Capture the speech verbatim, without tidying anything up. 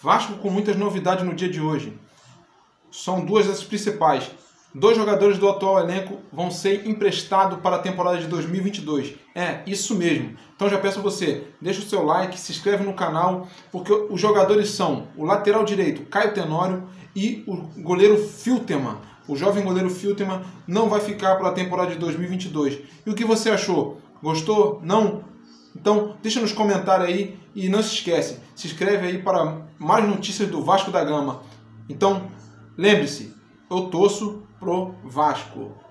Vasco com muitas novidades no dia de hoje. São duas as principais. Dois jogadores do atual elenco vão ser emprestados para a temporada de dois mil e vinte e dois. É, isso mesmo. Então já peço a você, deixa o seu like, se inscreve no canal, porque os jogadores são o lateral direito, Caio Tenório, e o goleiro Filtema. O jovem goleiro Filtema não vai ficar para a temporada de dois mil e vinte e dois. E o que você achou? Gostou? Não? Então deixa nos comentários aí e não se esquece, se inscreve aí para mais notícias do Vasco da Gama. Então, lembre-se, eu torço pro Vasco.